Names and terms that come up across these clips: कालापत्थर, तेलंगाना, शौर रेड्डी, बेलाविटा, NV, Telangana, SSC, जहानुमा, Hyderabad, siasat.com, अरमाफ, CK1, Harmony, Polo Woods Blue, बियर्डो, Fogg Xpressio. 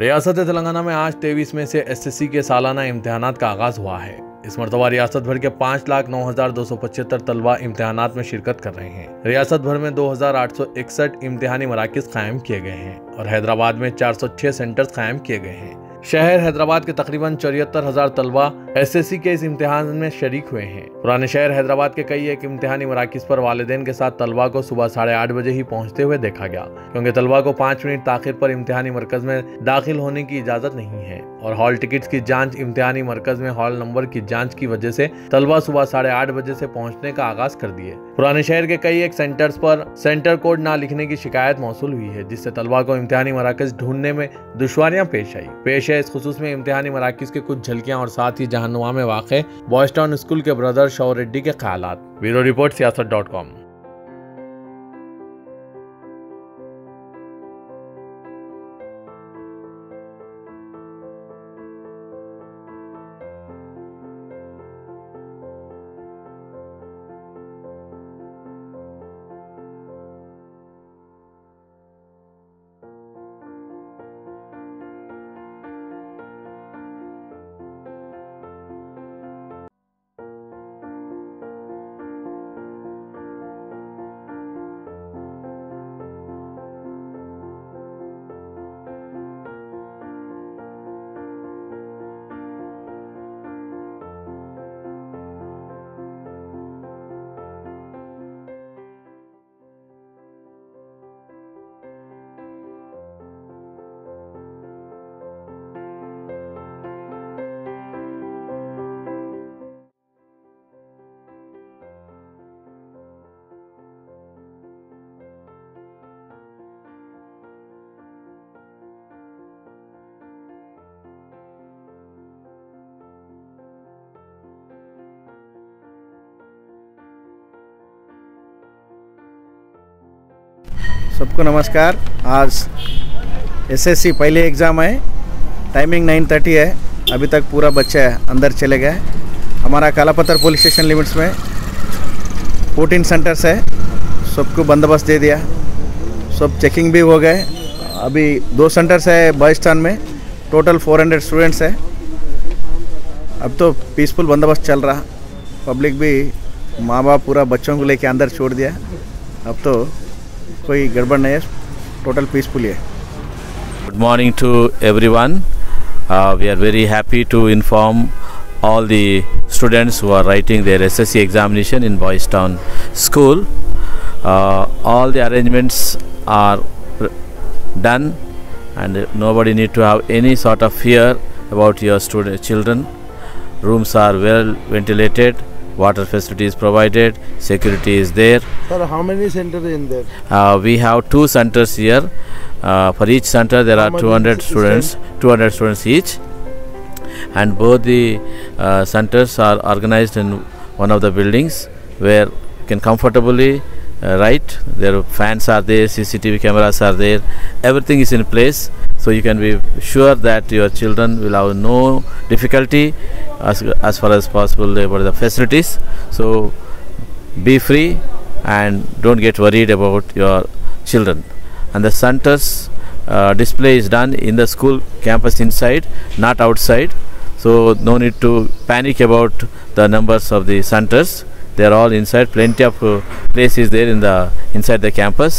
रियासत तेलंगाना में आज 23 में से एसएससी के सालाना इम्तिहानात का आगाज हुआ है। इस मरतबा रियासत भर के 5,09,275 तलबा इम्तिहानात में शिरकत कर रहे हैं। रियासत भर में 2,861 इम्तिहानी मराकज कायम किए गए हैं और हैदराबाद में 406 सेंटर्स कायम किए गए हैं। शहर हैदराबाद के तकरीबन 74,000 तलबा एसएससी के इस इम्तिहान में शरीक हुए हैं। पुराने शहर हैदराबाद के कई एक इम्तिहानी मराकिज़ पर वालिदैन के साथ तलबा को सुबह 8:30 बजे ही पहुंचते हुए देखा गया, क्योंकि तलबा को 5 मिनट ताखिर पर इम्तिहानी मरकज में दाखिल होने की इजाज़त नहीं है और हॉल टिकट्स की जाँच इम्तिहानी मरकज में हॉल नंबर की जाँच की वजह से तलबा सुबह 8:30 बजे से पहुँचने का आगाज कर दिए। पुराने शहर के कई एक सेंटर्स पर सेंटर कोड न लिखने की शिकायत मौसूल हुई है, जिससे तलबा को इम्तिहानी मराकिज़ ढूंढने में दुश्वारियाँ पेश आई। इस खुसूस में इम्तिहानी मराकिज़ के कुछ झलकियां और साथ ही जहानुमा में वाक़े बॉयज टाउन स्कूल के ब्रदर शौर रेड्डी के ख्यालात। Bureau report siasat.com। सबको नमस्कार। आज एसएससी पहले एग्ज़ाम है, टाइमिंग 9:30 है। अभी तक पूरा बच्चा अंदर चले गए। हमारा कालापत्थर पुलिस स्टेशन लिमिट्स में 14 सेंटर्स है, सबको बंदोबस्त दे दिया। सब चेकिंग भी हो गए। अभी 2 सेंटर्स है बॉयज टाउन में, टोटल 400 स्टूडेंट्स है। अब तो पीसफुल बंदोबस्त चल रहा। पब्लिक भी माँ बाप पूरा बच्चों को लेके अंदर छोड़ दिया। अब तो कोई गड़बड़ नहीं है, टोटल पीसफुल है। Good morning to everyone. We are very happy to inform all the students who are writing their SSC examination in Boys Town School. All the arrangements are done and nobody need to have any sort of fear about your student children. Rooms are well ventilated. Water facilities provided. Security is there. Sir, how many centers in there? We have 2 centers here. For each center, there are 200 students. 200 students each, and both the centers are organized in one of the buildings where you can comfortably write. Their fans are there. CCTV cameras are there. Everything is in place, so you can be sure that your children will have no difficulty as far as possible about the facilities. So be free and don't get worried about your children. And the center's display is done in the school campus inside, not outside. So no need to panic about the numbers of the centers. They are all inside. Plenty of places there in the inside the campus,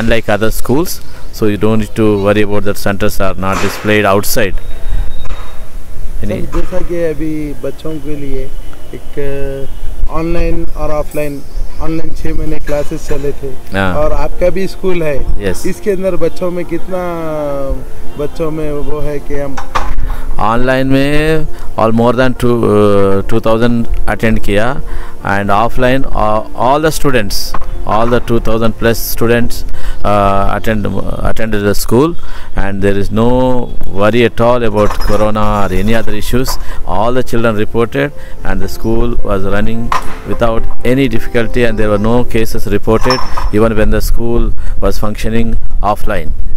unlike other schools. So you don't need to worry about that centers are not displayed outside. जैसा कि अभी बच्चों के लिए एक online और offline, online 6 महीने classes चले थे और आपका भी स्कूल है, इसके अंदर बच्चों में कितना बच्चों में वो है कि हम ऑनलाइन में ऑल मोर देन 2,000 अटेंड किया and offline all the students, all the 2,000+ students attended the school, and there is no worry at all about corona or any other issues. All the children reported, and the school was running without any difficulty, and there were no cases reported even when the school was functioning offline.